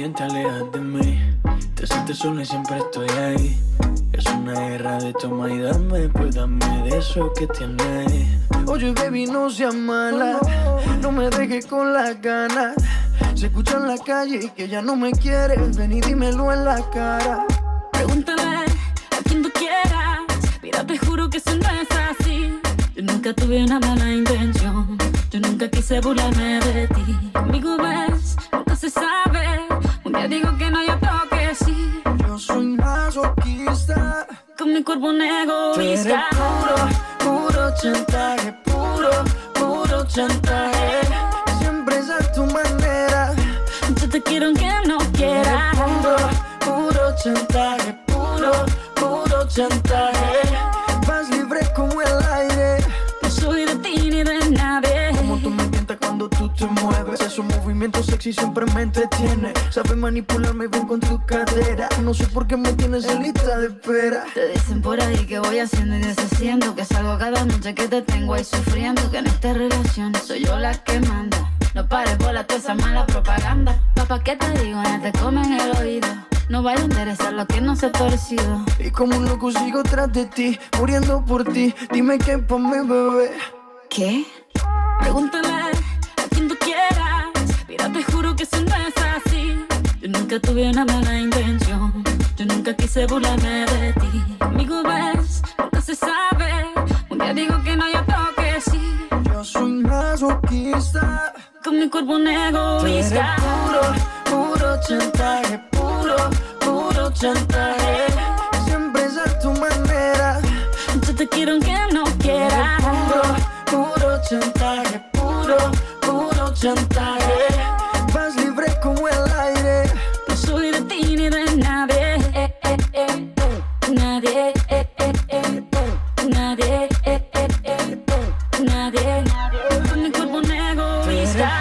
bien te alejas de mí. Te sientes sola y siempre estoy ahí. Es una guerra de toma y dame, pues dame de eso que tienes. Oye, baby, no seas mala, no me dejes con las ganas. Se escucha en la calle que ya no me quieres, ven y dímelo en la cara. Pregúntale a quien tú quieras, mira, te juro que eso no es así. Yo nunca tuve una mala intención, yo nunca quise burlarme de ti. Conmigo ves, nunca se sabe, un día digo que no, yo creo que sí. Yo soy masoquista, con mi cuerpo un egoísta. Tú eres puro, puro chantaje, siempre es a tu manera. Yo te quiero aunque no quieras. Puro chantaje, puro chantaje. Vas libre como el aire, no soy de ti ni de nadie. Como tú me tientas cuando tú te mueves, esos movimientos sexy siempre me entretiene. Sabes manipularme bien con tu cadera, no sé por qué me tienes en lista de espera. Te dicen por ahí que voy haciendo y deshaciendo, que salgo cada noche que te tengo ahí sufriendo, que en esta relación soy yo la que manda. No pares bola toda esa mala propaganda. Papá, ¿qué te digo? Ya te comen el oído. No vaya a enderezar lo que no se ha torcido. Y como un loco sigo tras de ti, muriendo por ti. Dime qué pa' mi bebé. ¿Qué? Pregúntale a quien tú quieras. Mira, te juro que eso no es así. Yo nunca tuve una mala intención, yo nunca quise burlarme de ti. Conmigo ves, nunca se sabe, un día digo que no, yo creo que sí. Yo soy masoquista, con mi cuerpo un egoísta. Puro chantaje, puro chantaje, siempre es a tu manera. Yo te quiero aunque no quieras. Puro chantaje, puro chantaje, vas libre como el aire, no soy de ti ni de nadie. Nadie, nadie, nadie. Con mi cuerpo un egoísta.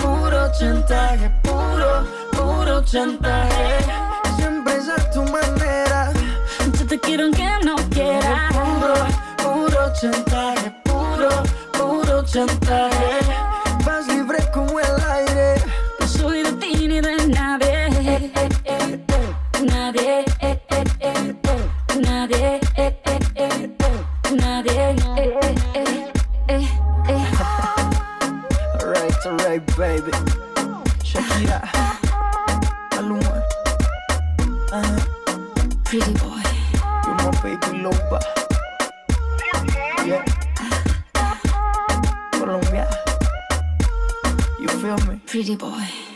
Puro chantaje, puro chantaje, siempre es a tu manera. Yo te quiero aunque no quieras. Puro chantaje, puro chantaje, vas libre como el aire, no soy de ti ni de nadie. Nadie, nadie, nadie. All right, baby. Shakira, Maluma, Pretty Boy, you're my baby loba. Yeah, Colombia, you feel me? Pretty Boy.